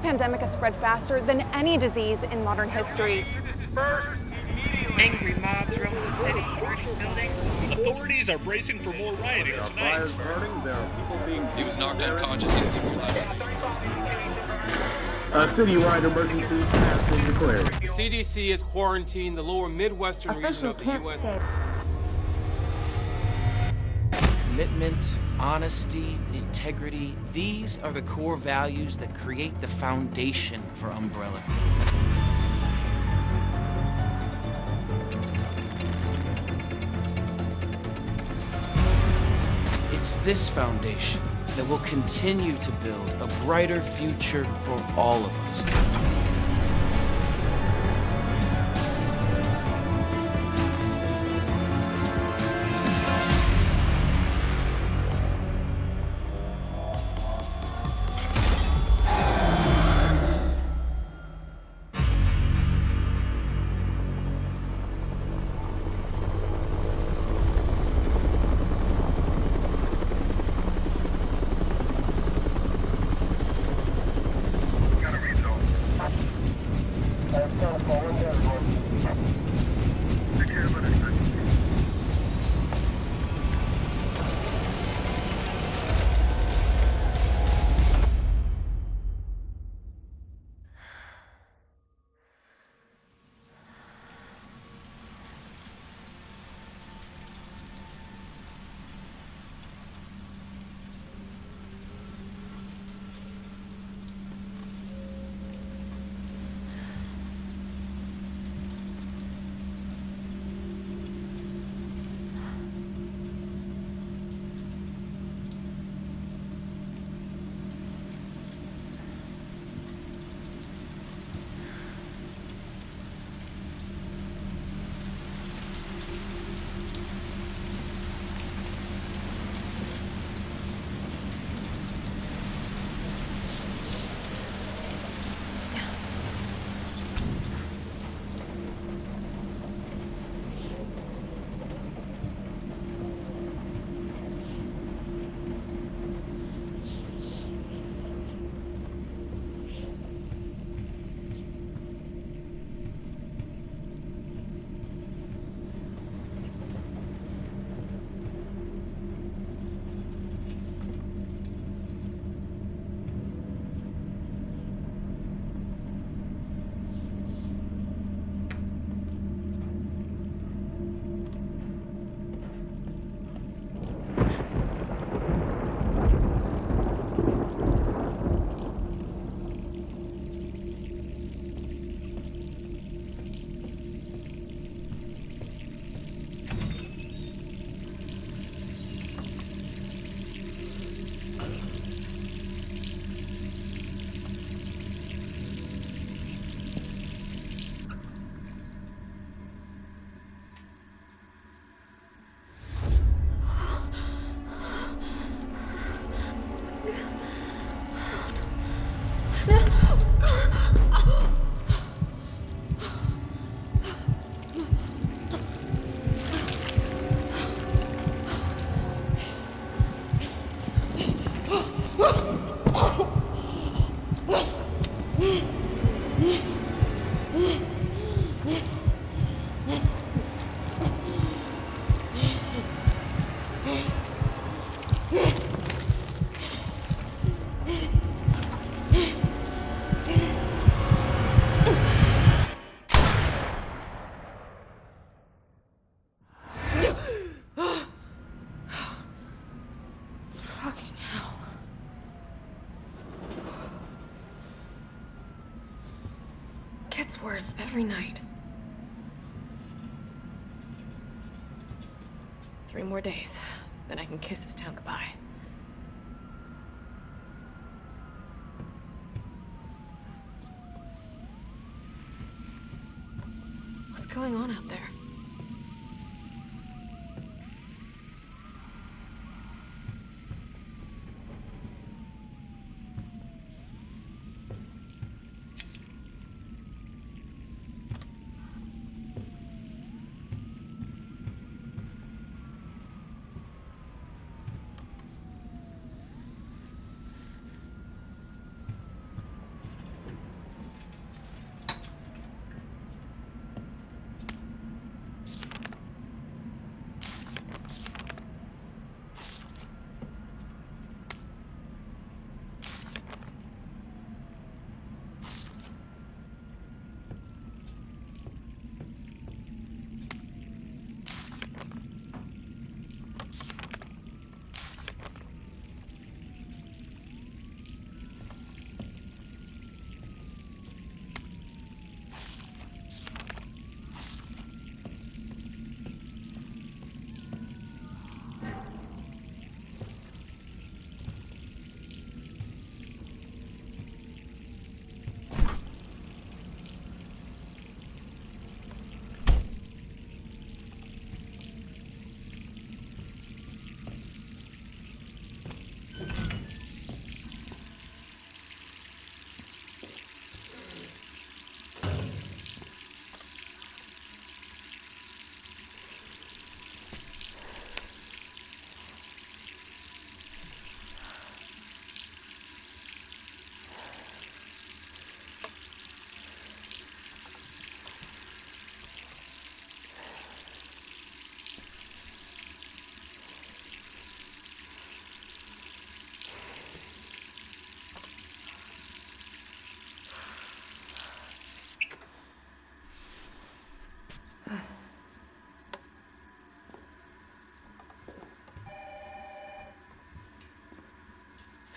pandemic has spread faster than any disease in modern history. Angry mobs roam the city, burning buildings. Authorities are bracing for more rioting tonight. There are fires burning, there are people being... He was knocked unconscious. A citywide emergency has been declared. The CDC has quarantined the lower Midwestern region of the U.S. Commitment, honesty, integrity, these are the core values that create the foundation for Umbrella. It's this foundation that will continue to build a brighter future for all of us. Worse every night. 3 more days, then I can kiss this town goodbye. What's going on out there?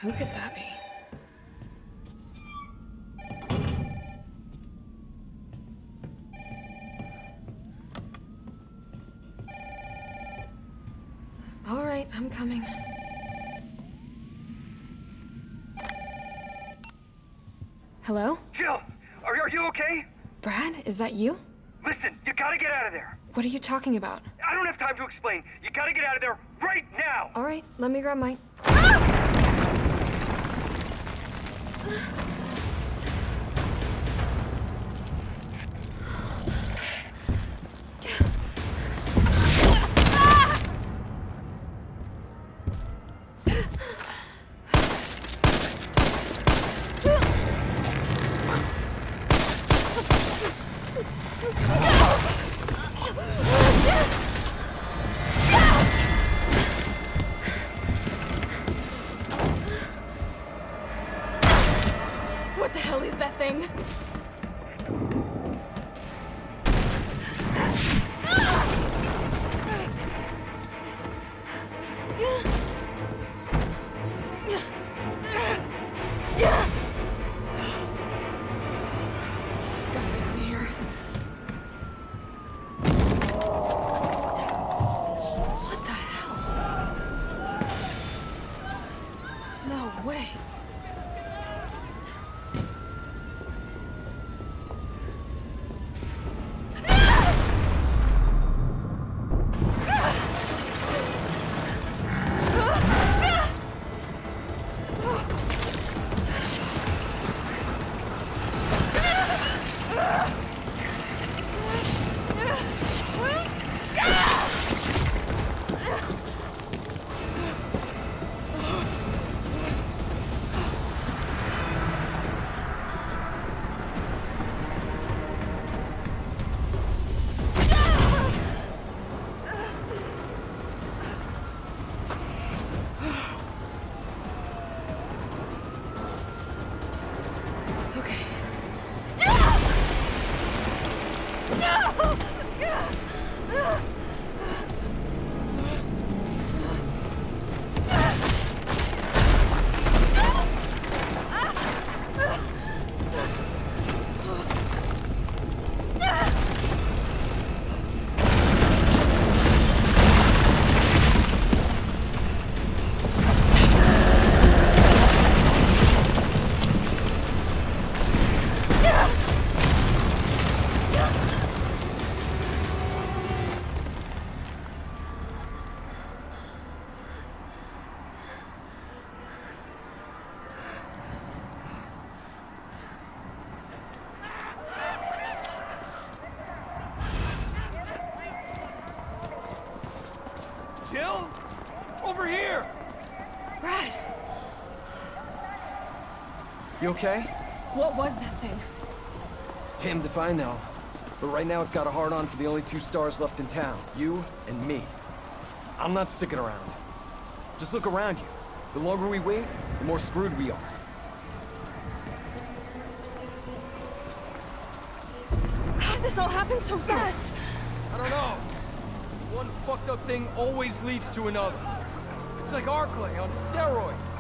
Who could that be? All right, I'm coming. Hello? Jill, are you okay? Brad, is that you? Listen, you gotta get out of there. What are you talking about? I don't have time to explain. You gotta get out of there right now. All right, let me grab my... Ah! You okay? What was that thing? Damned if I know. But right now it's got a hard-on for the only two stars left in town. You and me. I'm not sticking around. Just look around you. The longer we wait, the more screwed we are. God, this all happened so fast. I don't know. One fucked up thing always leads to another. It's like Arklay on steroids.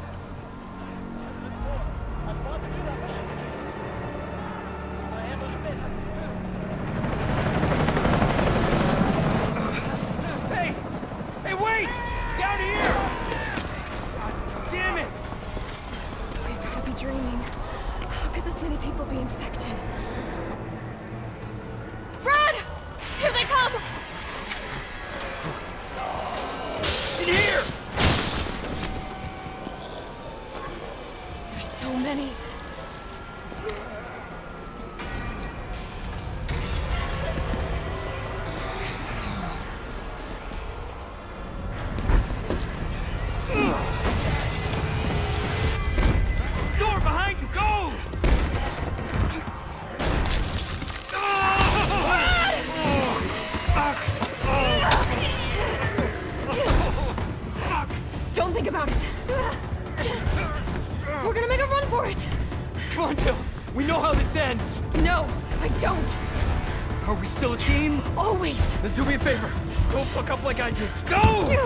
Then do me a favor. Don't fuck up like I did. Go!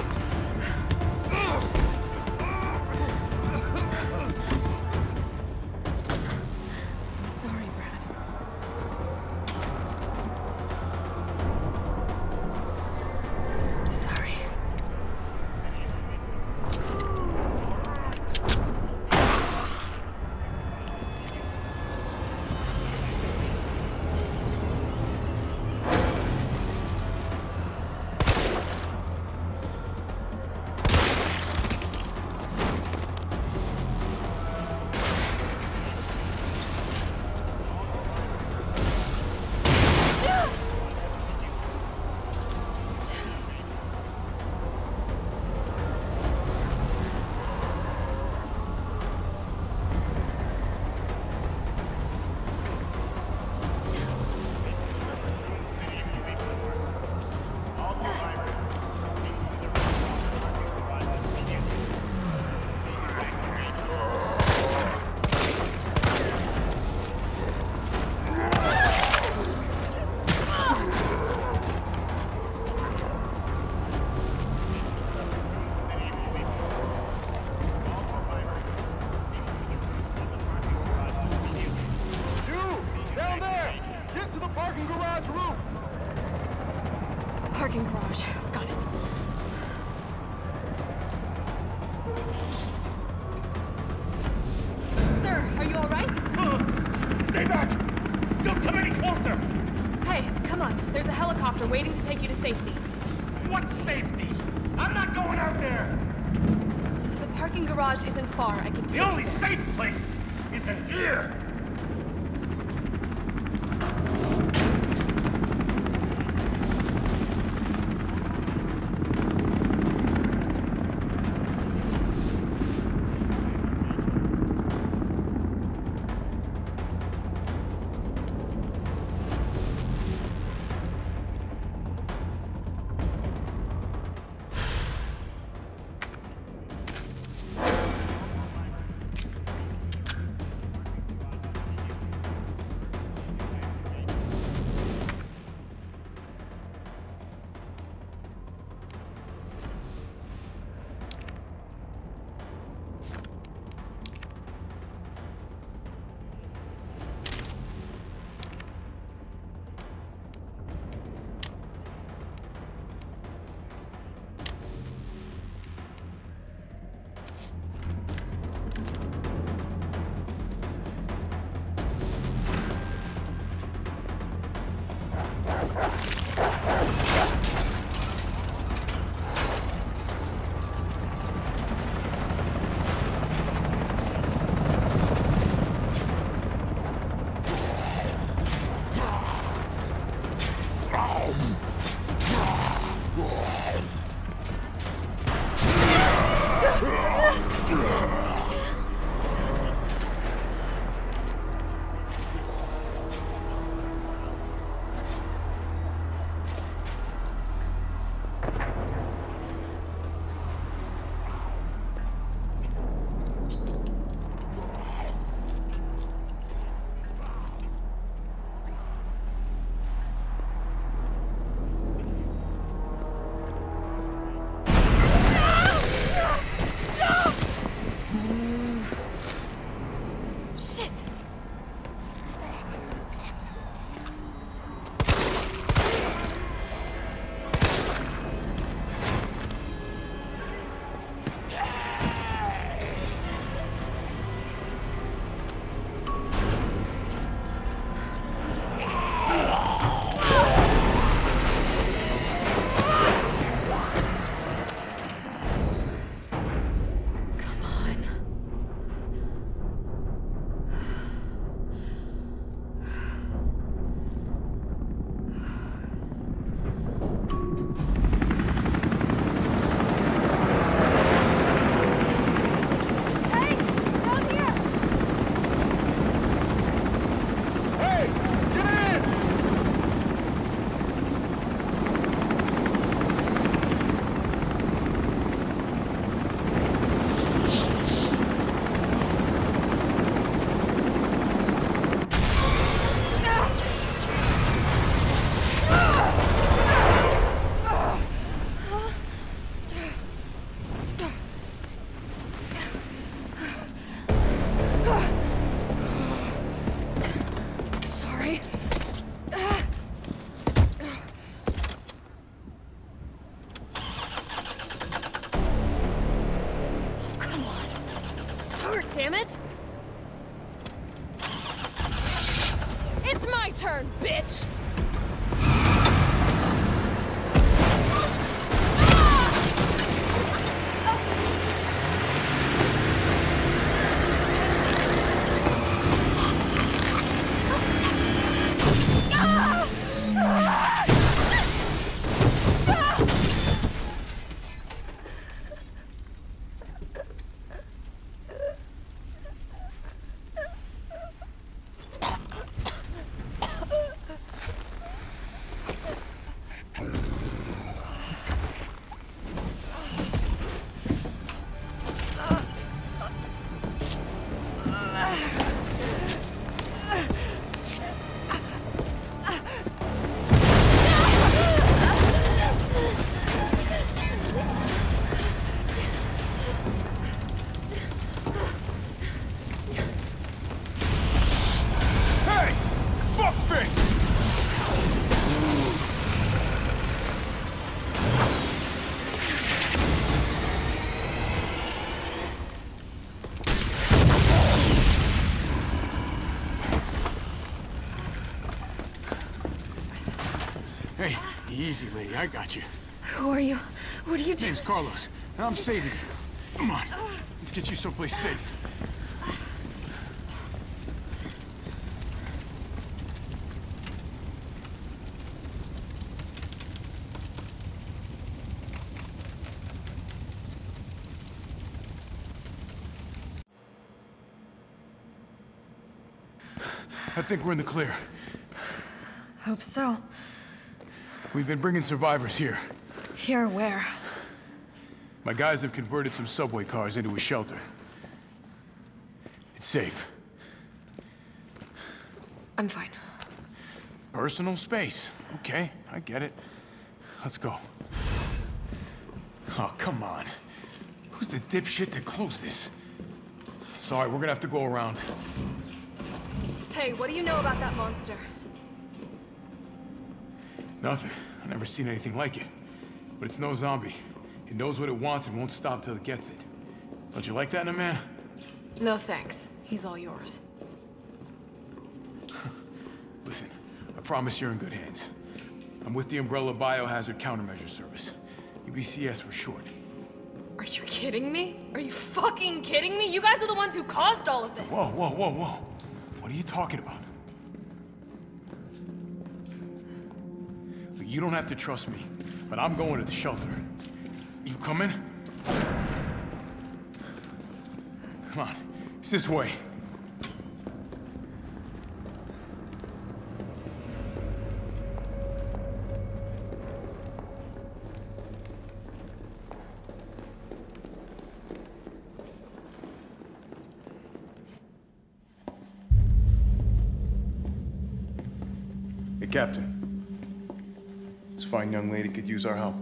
to the parking garage roof! Parking garage. Got it. Sir, are you all right? Stay back! Don't come any closer! Hey, come on. There's a helicopter waiting to take you to safety. What safety? I'm not going out there! The parking garage isn't far. I can take you. The only safe place is in here! Hey, easy, lady. I got you. Who are you? What are you doing? My name's Carlos, and I'm saving you. Come on. Let's get you someplace safe. I think we're in the clear. Hope so. We've been bringing survivors here. Here where? My guys have converted some subway cars into a shelter. It's safe. I'm fine. Personal space. Okay, I get it. Let's go. Oh, come on. Who's the dipshit that closed this? Sorry, we're gonna have to go around. Hey, what do you know about that monster? Nothing. I've never seen anything like it. But it's no zombie. It knows what it wants and won't stop till it gets it. Don't you like that in a man? No thanks. He's all yours. Listen, I promise you're in good hands. I'm with the Umbrella Biohazard Countermeasure Service. UBCS for short. Are you kidding me? Are you fucking kidding me? You guys are the ones who caused all of this! Whoa, whoa, whoa, whoa! What are you talking about? Look, you don't have to trust me, but I'm going to the shelter. You coming? Come on, it's this way. Captain, this fine young lady could use our help.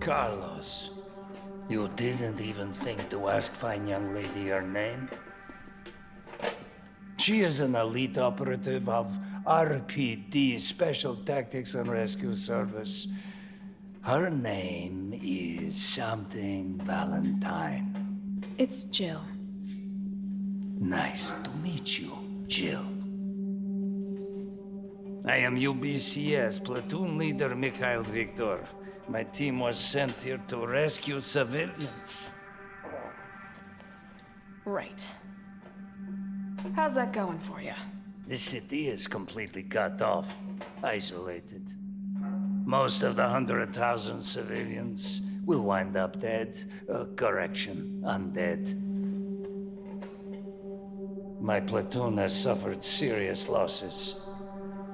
Carlos, you didn't even think to ask fine young lady her name? She is an elite operative of RPD, Special Tactics and Rescue Service. Her name is something Valentine. It's Jill. Nice to meet you, Jill. I am UBCS platoon leader Mikhail Viktor. My team was sent here to rescue civilians. Right. How's that going for you? The city is completely cut off, isolated. Most of the 100,000 civilians will wind up dead. Correction, undead. My platoon has suffered serious losses.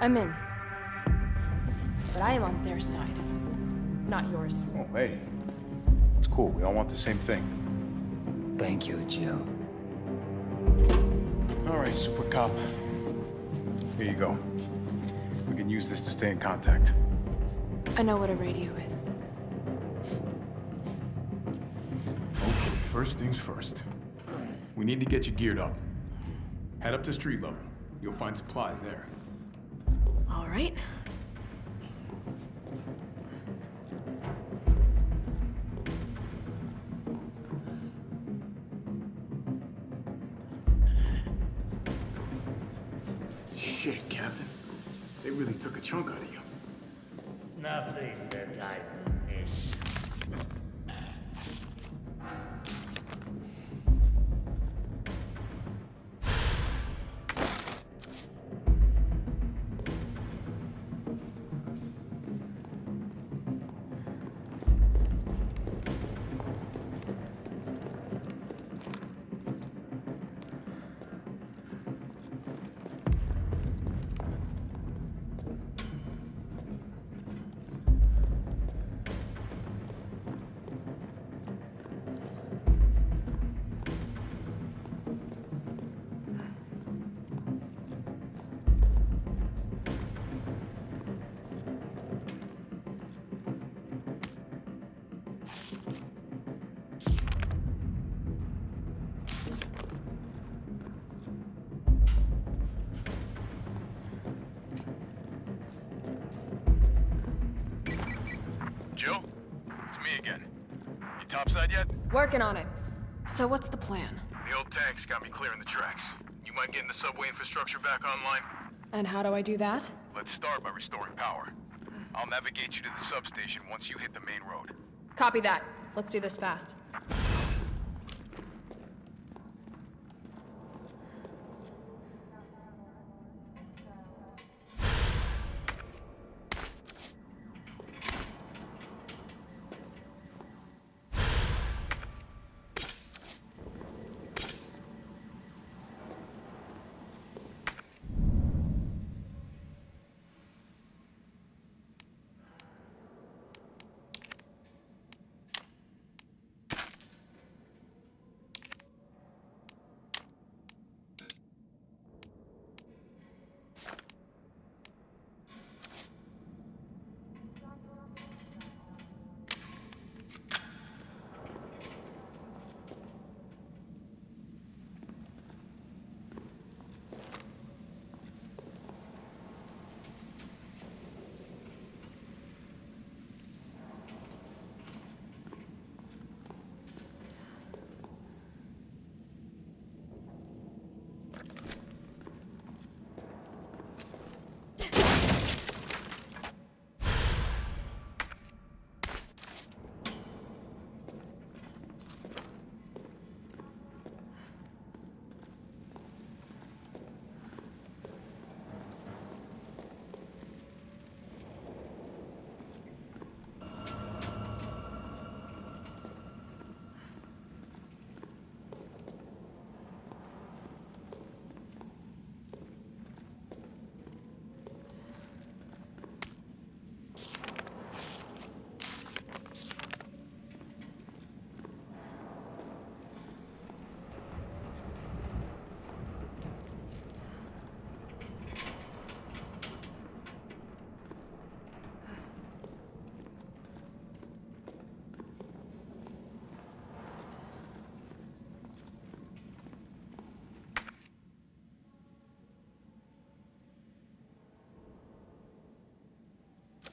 I'm in. But I am on their side, not yours. Oh, hey. It's cool. We all want the same thing. Thank you, Jill. All right, Super Cop. Here you go. We can use this to stay in contact. I know what a radio is. Okay, first things first. We need to get you geared up. Head up to street level. You'll find supplies there. All right. Shit, Captain. They really took a chunk out of you. Nothing that I would miss. topside yet? Working on it. So what's the plan? The old tanks got me clearing the tracks. You mind getting the subway infrastructure back online? And how do I do that? Let's start by restoring power. I'll navigate you to the substation once you hit the main road. Copy that. Let's do this fast.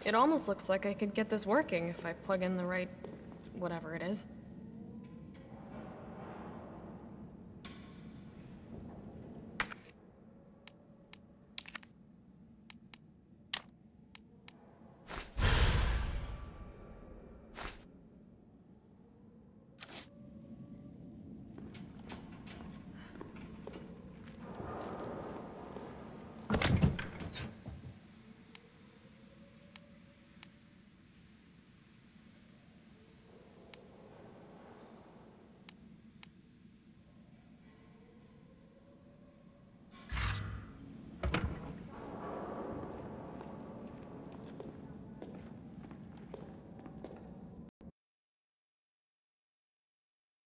It almost looks like I could get this working if I plug in the right... whatever it is.